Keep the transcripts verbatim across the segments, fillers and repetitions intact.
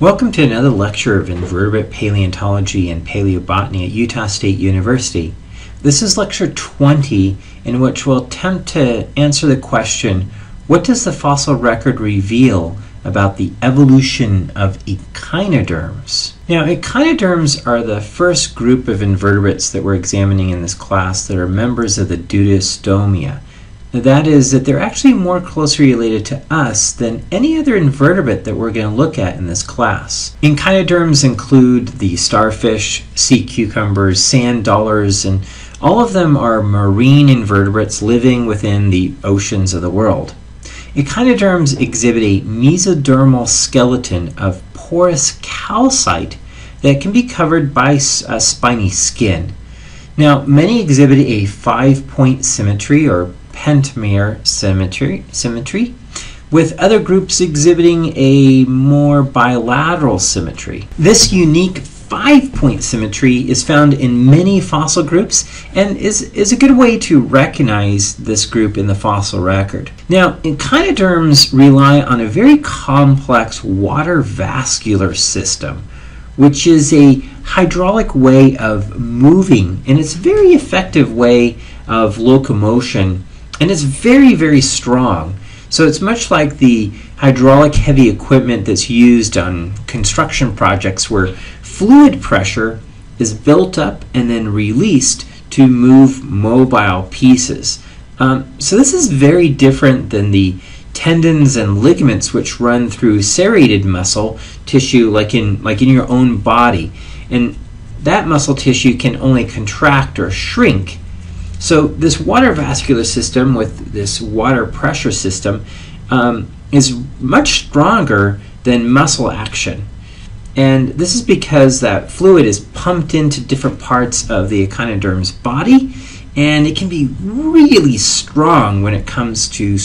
Welcome to another lecture of Invertebrate Paleontology and Paleobotany at Utah State University. This is lecture twenty, in which we'll attempt to answer the question, what does the fossil record reveal about the evolution of echinoderms? Now, echinoderms are the first group of invertebrates that we're examining in this class that are members of the Deuterostomia. That is that they're actually more closely related to us than any other invertebrate that we're going to look at in this class. Echinoderms include the starfish, sea cucumbers, sand dollars, and all of them are marine invertebrates living within the oceans of the world. Echinoderms exhibit a mesodermal skeleton of porous calcite that can be covered by a spiny skin. Now, many exhibit a five-point symmetry or Pentameral symmetry, symmetry, with other groups exhibiting a more bilateral symmetry. This unique five-point symmetry is found in many fossil groups and is, is a good way to recognize this group in the fossil record. Now, echinoderms rely on a very complex water vascular system, which is a hydraulic way of moving, and it's a very effective way of locomotion. And it's very, very strong. So it's much like the hydraulic heavy equipment that's used on construction projects where fluid pressure is built up and then released to move mobile pieces. Um, so this is very different than the tendons and ligaments which run through serrated muscle tissue like in, like in your own body. And that muscle tissue can only contract or shrink. So this water vascular system with this water pressure system um, is much stronger than muscle action. And this is because that fluid is pumped into different parts of the echinoderm's body, and it can be really strong when it comes to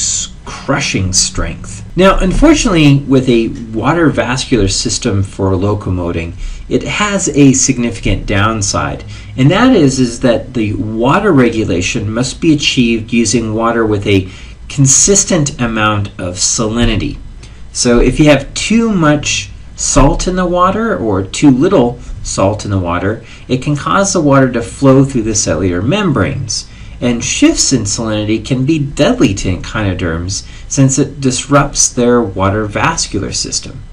crushing strength. Now, unfortunately, with a water vascular system for locomoting, it has a significant downside, and that is, is that the water regulation must be achieved using water with a consistent amount of salinity. So if you have too much salt in the water or too little salt in the water, it can cause the water to flow through the cellular membranes. And shifts in salinity can be deadly to echinoderms since it disrupts their water vascular system.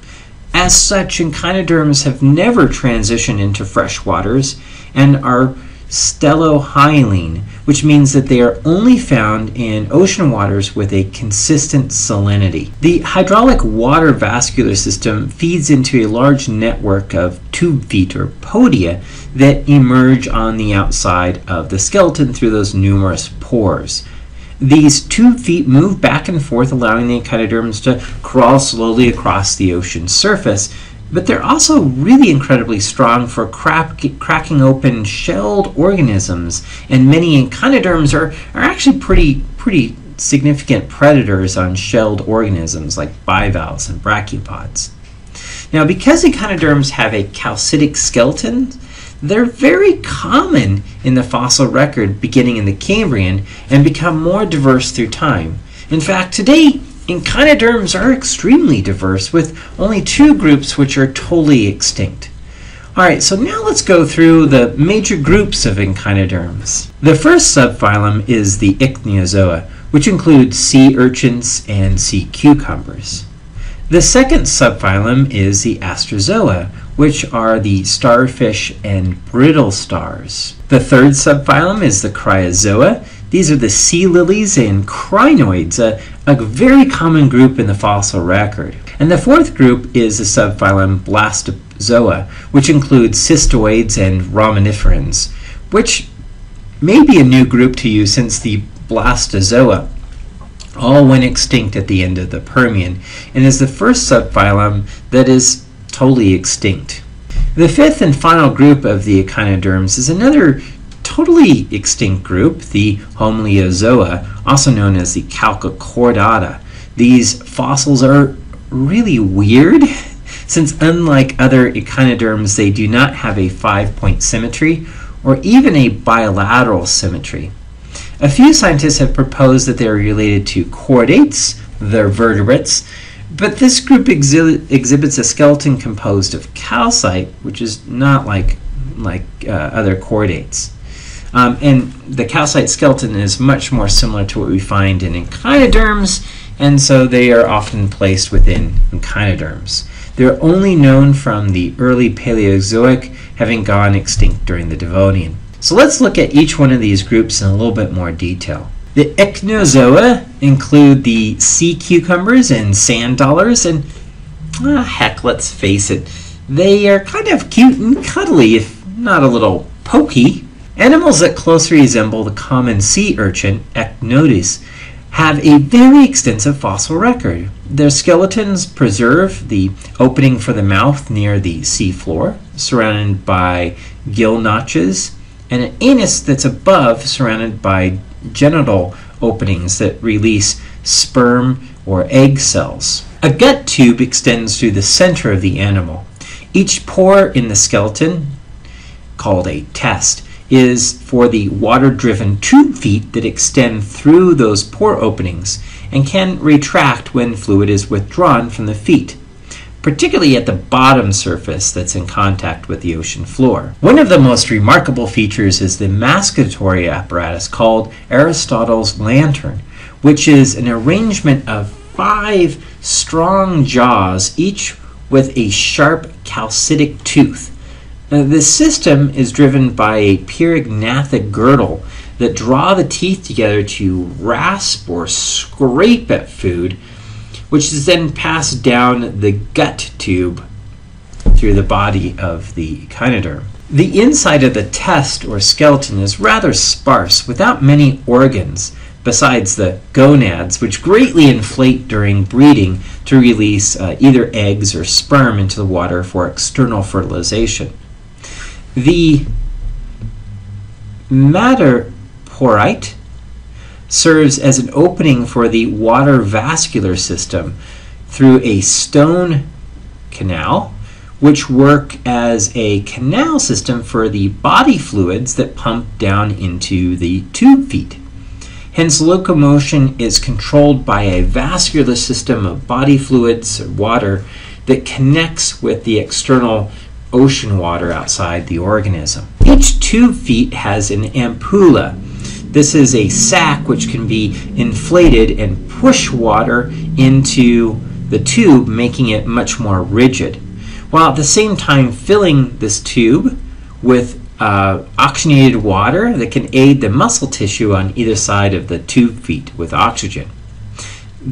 As such, echinoderms have never transitioned into fresh waters and are stellohyaline, which means that they are only found in ocean waters with a consistent salinity. The hydraulic water vascular system feeds into a large network of tube feet or podia that emerge on the outside of the skeleton through those numerous pores. These tube feet move back and forth, allowing the echinoderms to crawl slowly across the ocean surface, but they're also really incredibly strong for crack, cracking open shelled organisms, and many echinoderms are, are actually pretty, pretty significant predators on shelled organisms like bivalves and brachiopods. Now, because echinoderms have a calcitic skeleton, they're very common in the fossil record beginning in the Cambrian and become more diverse through time. In fact, today, echinoderms are extremely diverse, with only two groups which are totally extinct. Alright, so now let's go through the major groups of echinoderms. The first subphylum is the Ichnozoa, which includes sea urchins and sea cucumbers. The second subphylum is the Astrozoa, which are the starfish and brittle stars. The third subphylum is the Crinozoa. These are the sea lilies and crinoids, a, a very common group in the fossil record. And the fourth group is the subphylum Blastozoa, which includes cystoids and raminiferans, which may be a new group to you since the Blastozoa all went extinct at the end of the Permian, and is the first subphylum that is totally extinct. The fifth and final group of the echinoderms is another totally extinct group, the Homaliozoa, also known as the Calcichordata. These fossils are really weird, since unlike other echinoderms, they do not have a five-point symmetry or even a bilateral symmetry. A few scientists have proposed that they are related to chordates, they're vertebrates, But this group exhi exhibits a skeleton composed of calcite, which is not like, like uh, other chordates. Um, and the calcite skeleton is much more similar to what we find in echinoderms, and so they are often placed within echinoderms. They're only known from the early Paleozoic, having gone extinct during the Devonian. So let's look at each one of these groups in a little bit more detail. The Echinozoa include the sea cucumbers and sand dollars, and ah, heck, let's face it, they are kind of cute and cuddly, if not a little pokey. Animals that closely resemble the common sea urchin, Echinodes, have a very extensive fossil record. Their skeletons preserve the opening for the mouth near the seafloor, surrounded by gill notches, and an anus that's above, surrounded by genital openings that release sperm or egg cells. A gut tube extends through the center of the animal. Each pore in the skeleton, called a test, is for the water-driven tube feet that extend through those pore openings and can retract when fluid is withdrawn from the feet, particularly at the bottom surface that's in contact with the ocean floor. One of the most remarkable features is the mascatory apparatus called Aristotle's lantern, which is an arrangement of five strong jaws, each with a sharp calcitic tooth. Now, this system is driven by a pyrignathic girdle that draw the teeth together to rasp or scrape at food, which is then passed down the gut tube through the body of the echinoderm. The inside of the test or skeleton is rather sparse, without many organs, besides the gonads, which greatly inflate during breeding to release uh, either eggs or sperm into the water for external fertilization. The metaporite serves as an opening for the water vascular system through a stone canal, which work as a canal system for the body fluids that pump down into the tube feet. Hence, locomotion is controlled by a vascular system of body fluids or water that connects with the external ocean water outside the organism. Each tube feet has an ampulla. This is a sac which can be inflated and push water into the tube, making it much more rigid, while at the same time filling this tube with uh, oxygenated water that can aid the muscle tissue on either side of the tube feet with oxygen.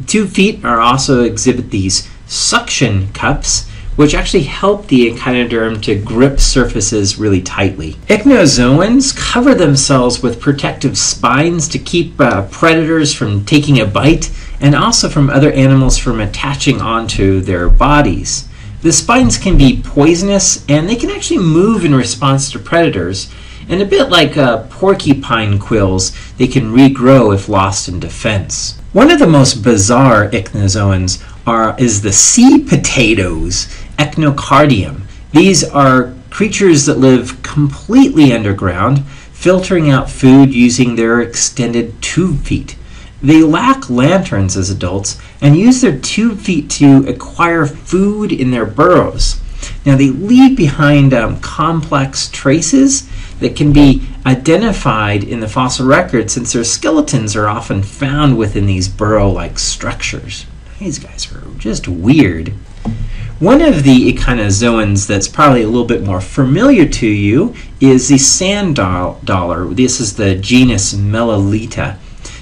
Tube feet are also exhibit these suction cups, which actually help the echinoderm to grip surfaces really tightly. Echinozoans cover themselves with protective spines to keep uh, predators from taking a bite, and also from other animals from attaching onto their bodies. The spines can be poisonous, and they can actually move in response to predators, and a bit like uh, porcupine quills, they can regrow if lost in defense. One of the most bizarre echinozoans Are, is the sea potatoes, Echinocardium. These are creatures that live completely underground, filtering out food using their extended tube feet. They lack lanterns as adults and use their tube feet to acquire food in their burrows. Now, they leave behind um, complex traces that can be identified in the fossil record, since their skeletons are often found within these burrow-like structures. These guys are just weird. One of the echinozoans that's probably a little bit more familiar to you is the sand dollar. This is the genus Mellita.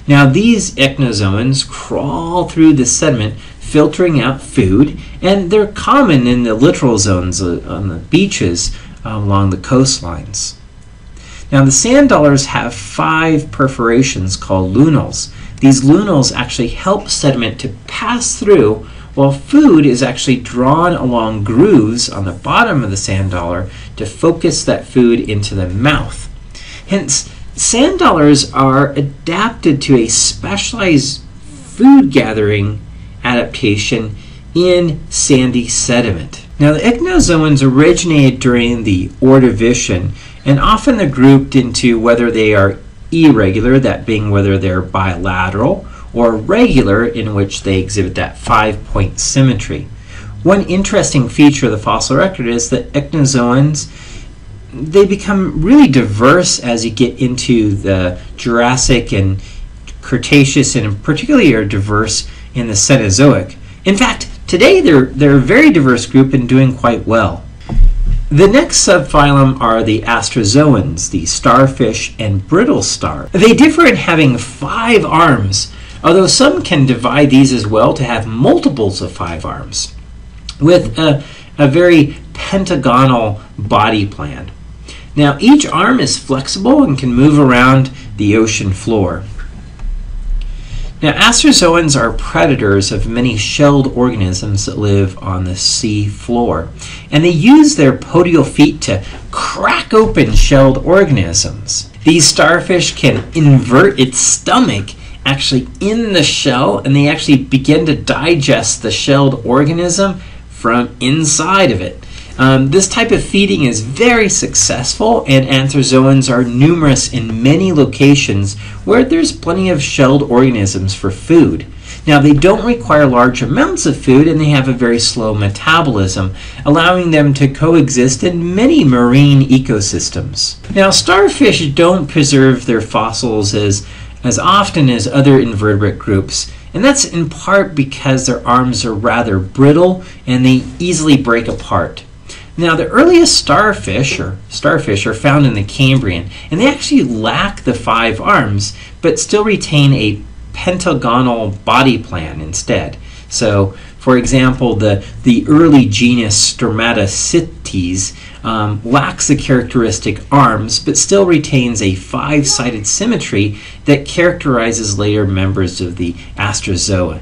Now, these echinozoans crawl through the sediment, filtering out food, and they're common in the littoral zones on the beaches along the coastlines. Now, the sand dollars have five perforations called lunals. These lunals actually help sediment to pass through, while food is actually drawn along grooves on the bottom of the sand dollar to focus that food into the mouth. Hence, sand dollars are adapted to a specialized food gathering adaptation in sandy sediment. Now, the echinozoans originated during the Ordovician, and often they're grouped into whether they are irregular, that being whether they're bilateral, or regular, in which they exhibit that five-point symmetry. One interesting feature of the fossil record is that Ichnozoans, they become really diverse as you get into the Jurassic and Cretaceous, and particularly are diverse in the Cenozoic. In fact, today they're, they're a very diverse group and doing quite well. The next subphylum are the Astrozoans, the starfish and brittle star. They differ in having five arms, although some can divide these as well to have multiples of five arms, with a, a very pentagonal body plan. Now, each arm is flexible and can move around the ocean floor. Now, Astrozoans are predators of many shelled organisms that live on the sea floor, and they use their podial feet to crack open shelled organisms. These starfish can invert its stomach actually in the shell, and they actually begin to digest the shelled organism from inside of it. Um, this type of feeding is very successful, and Astrozoans are numerous in many locations where there's plenty of shelled organisms for food. Now, they don't require large amounts of food, and they have a very slow metabolism, allowing them to coexist in many marine ecosystems. Now, starfish don't preserve their fossils as, as often as other invertebrate groups, and that's in part because their arms are rather brittle and they easily break apart. Now, the earliest starfish or starfish are found in the Cambrian, and they actually lack the five arms, but still retain a pentagonal body plan instead. So, for example, the, the early genus Stromatocytes um, lacks the characteristic arms, but still retains a five-sided symmetry that characterizes later members of the Astrozoa.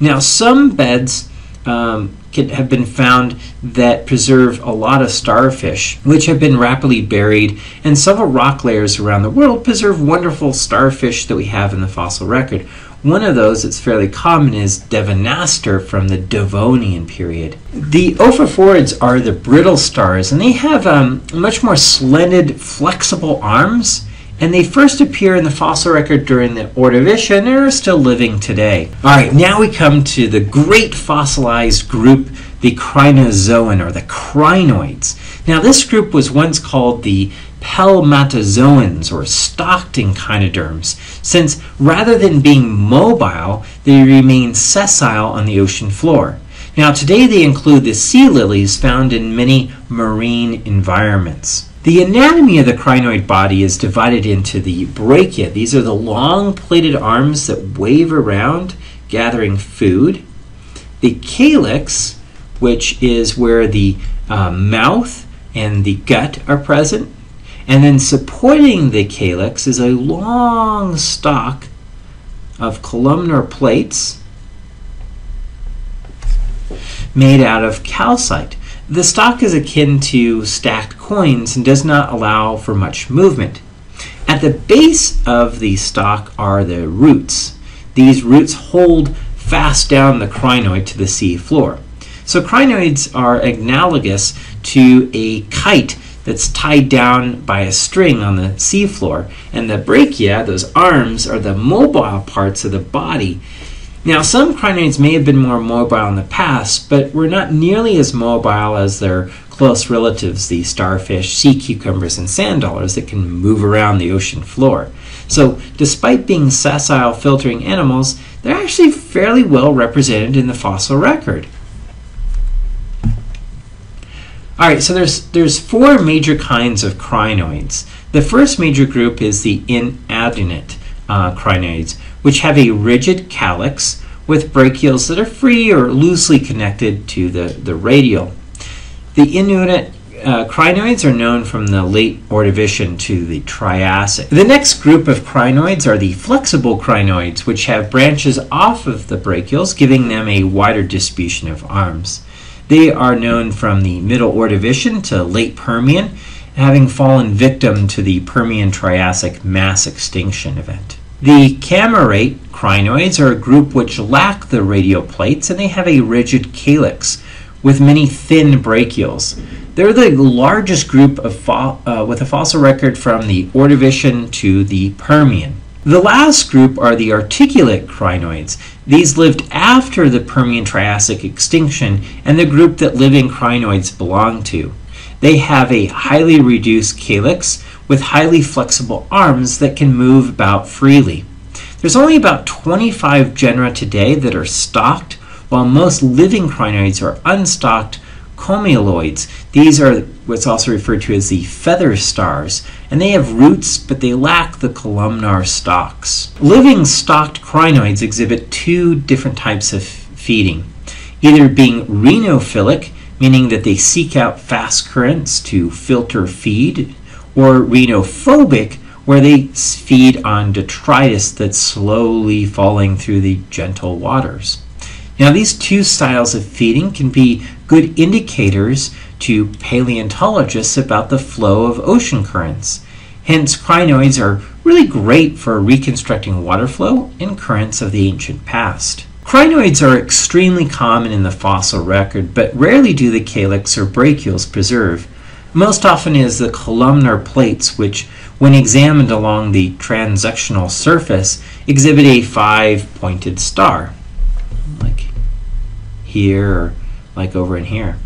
Now, some beds um, Can have been found that preserve a lot of starfish, which have been rapidly buried, and several rock layers around the world preserve wonderful starfish that we have in the fossil record. One of those that's fairly common is Devonaster from the Devonian period. The Ophiuroids are the brittle stars, and they have um, much more splendid, flexible arms, and they first appear in the fossil record during the Ordovician and are still living today. All right, now we come to the great fossilized group, the Crinozoan or the crinoids. Now, this group was once called the Pelmatozoans or stalked echinoderms, since rather than being mobile, they remain sessile on the ocean floor. Now, today they include the sea lilies found in many marine environments. The anatomy of the crinoid body is divided into the brachia. These are the long plated arms that wave around gathering food. The calyx, which is where the uh, mouth and the gut are present. And then supporting the calyx is a long stalk of columnar plates made out of calcite. The stalk is akin to stacked coins and does not allow for much movement. At the base of the stalk are the roots. These roots hold fast down the crinoid to the sea floor. So crinoids are analogous to a kite that's tied down by a string on the sea floor, and the brachia, those arms, are the mobile parts of the body. Now, some crinoids may have been more mobile in the past, but were not nearly as mobile as their close relatives, the starfish, sea cucumbers, and sand dollars that can move around the ocean floor. So, despite being sessile filtering animals, they're actually fairly well represented in the fossil record. All right, so there's, there's four major kinds of crinoids. The first major group is the inadunate uh, crinoids, which have a rigid calyx with brachials that are free or loosely connected to the, the radial. The inadunate uh, crinoids are known from the late Ordovician to the Triassic. The next group of crinoids are the flexible crinoids, which have branches off of the brachials, giving them a wider distribution of arms. They are known from the Middle Ordovician to late Permian, having fallen victim to the Permian-Triassic mass extinction event. The Camarate crinoids are a group which lack the radial plates, and they have a rigid calyx with many thin brachials. They're the largest group of uh, with a fossil record from the Ordovician to the Permian. The last group are the articulate crinoids. These lived after the Permian-Triassic extinction and the group that living crinoids belong to. They have a highly reduced calyx with highly flexible arms that can move about freely. There's only about twenty-five genera today that are stocked, while most living crinoids are unstocked comeloids. These are what's also referred to as the feather stars, and they have roots, but they lack the columnar stalks. Living stalked crinoids exhibit two different types of feeding, either being rheophilic, meaning that they seek out fast currents to filter feed, or rheophobic, where they feed on detritus that's slowly falling through the gentle waters. Now, these two styles of feeding can be good indicators to paleontologists about the flow of ocean currents. Hence, crinoids are really great for reconstructing water flow and currents of the ancient past. Crinoids are extremely common in the fossil record, but rarely do the calyx or brachials preserve. Most often is the columnar plates, which, when examined along the transectional surface, exhibit a five-pointed star, like here, or like over in here.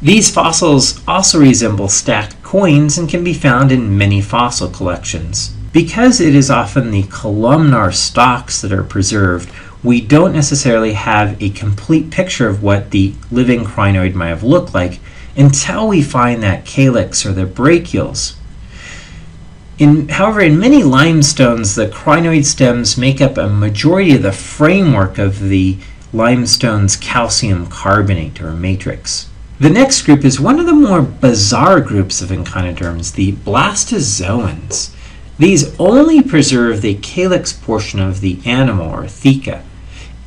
These fossils also resemble stacked coins and can be found in many fossil collections. Because it is often the columnar stalks that are preserved, we don't necessarily have a complete picture of what the living crinoid might have looked like until we find that calyx or the brachials. In, however, in many limestones, the crinoid stems make up a majority of the framework of the limestone's calcium carbonate or matrix. The next group is one of the more bizarre groups of echinoderms, the blastozoans. These only preserve the calyx portion of the animal or theca.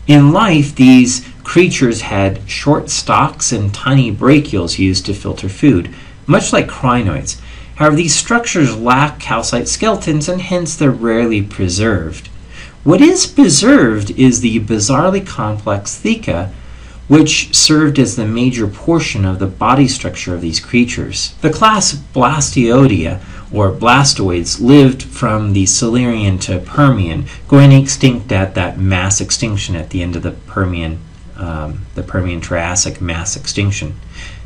In life, these creatures had short stalks and tiny brachials used to filter food, much like crinoids. However, these structures lack calcite skeletons and hence they're rarely preserved. What is preserved is the bizarrely complex theca, which served as the major portion of the body structure of these creatures. The class Blastoidea, or Blastoids, lived from the Silurian to Permian, going extinct at that mass extinction at the end of the Permian, um, the Permian-Triassic mass extinction.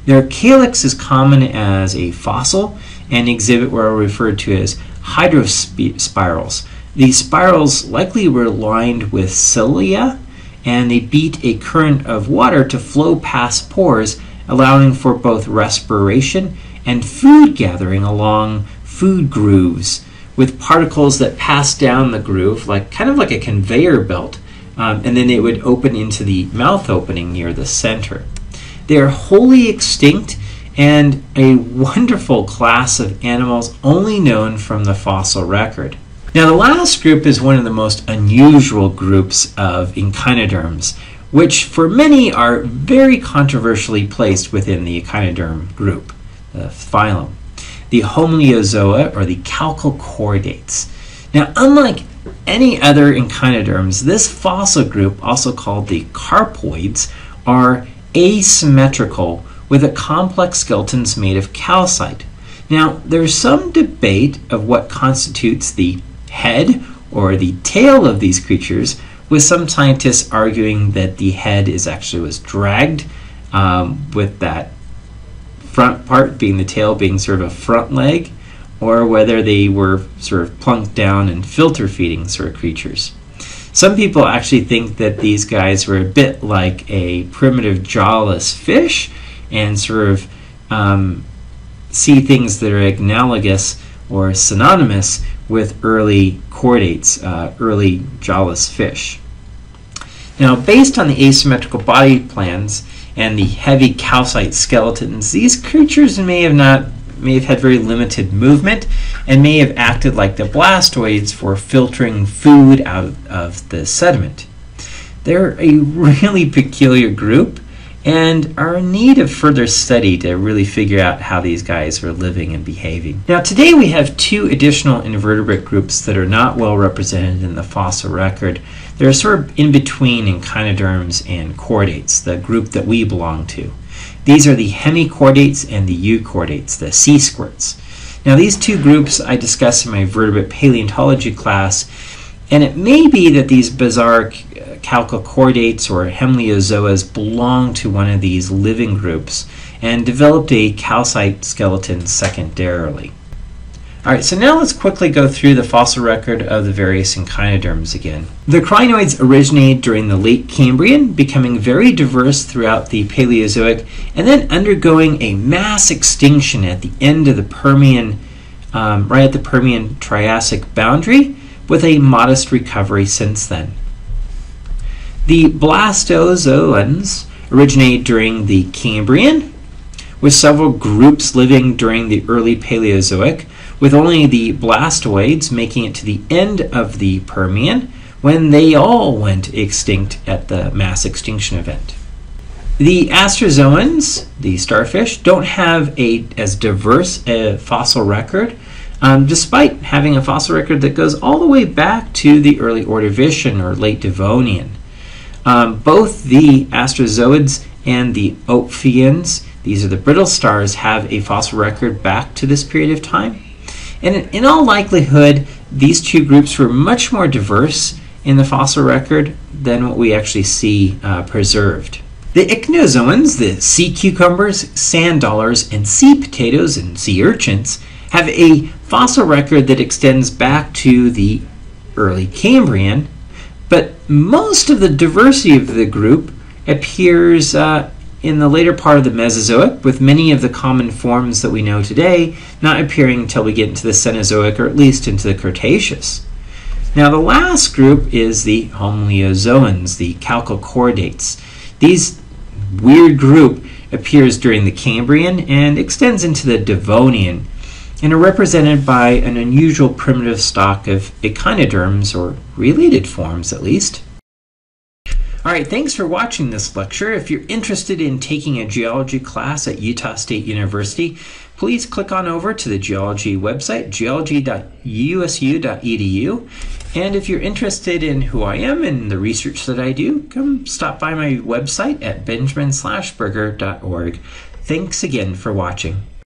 Their calyx is common as a fossil and exhibit what are referred to as hydrospirals. These spirals likely were lined with cilia, and they beat a current of water to flow past pores, allowing for both respiration and food gathering along food grooves, with particles that pass down the groove, like kind of like a conveyor belt, um, and then it would open into the mouth opening near the center. They are wholly extinct and a wonderful class of animals only known from the fossil record. Now, the last group is one of the most unusual groups of echinoderms, which for many are very controversially placed within the echinoderm group, the phylum, the Homaliozoa or the Calcichordates. Now, unlike any other echinoderms, this fossil group, also called the carpoids, are asymmetrical with a complex skeletons made of calcite. Now, there's some debate of what constitutes the head or the tail of these creatures, with some scientists arguing that the head is actually was dragged, um, with that front part being the tail being sort of a front leg, or whether they were sort of plunked down and filter feeding sort of creatures. Some people actually think that these guys were a bit like a primitive jawless fish and sort of um, see things that are analogous or synonymous with early chordates, uh, early jawless fish. Now, based on the asymmetrical body plans and the heavy calcite skeletons, these creatures may have not may have had very limited movement and may have acted like the blastoids for filtering food out of the sediment. They're a really peculiar group and are in need of further study to really figure out how these guys are living and behaving. Now, today we have two additional invertebrate groups that are not well represented in the fossil record. They're sort of in between echinoderms and chordates, the group that we belong to. These are the hemichordates and the euchordates, the sea squirts. Now these two groups I discussed in my vertebrate paleontology class, and it may be that these bizarre calcichordates or Homaliozoas belong to one of these living groups and developed a calcite skeleton secondarily. Alright, so now let's quickly go through the fossil record of the various echinoderms again. The crinoids originated during the late Cambrian, becoming very diverse throughout the Paleozoic, and then undergoing a mass extinction at the end of the Permian, um, right at the Permian-Triassic boundary, with a modest recovery since then. The Blastozoans originated during the Cambrian, with several groups living during the early Paleozoic, with only the blastoids making it to the end of the Permian, when they all went extinct at the mass extinction event. The Astrozoans, the starfish, don't have a as diverse a fossil record, um, despite having a fossil record that goes all the way back to the early Ordovician or late Devonian. Um, both the Astrozoids and the Ophians, these are the brittle stars, have a fossil record back to this period of time. And in all likelihood, these two groups were much more diverse in the fossil record than what we actually see uh, preserved. The ichnozoans, the sea cucumbers, sand dollars, and sea potatoes and sea urchins, have a fossil record that extends back to the early Cambrian, but most of the diversity of the group appears uh, in the later part of the Mesozoic, with many of the common forms that we know today not appearing until we get into the Cenozoic, or at least into the Cretaceous. Now the last group is the Homaliozoans, the calcichordates. These weird group appears during the Cambrian and extends into the Devonian, and are represented by an unusual primitive stock of echinoderms, or related forms at least. Alright, thanks for watching this lecture. If you're interested in taking a geology class at Utah State University, please click on over to the geology website, geology dot u s u dot e d u. And if you're interested in who I am and the research that I do, come stop by my website at benjamin slashberger dot org. Thanks again for watching.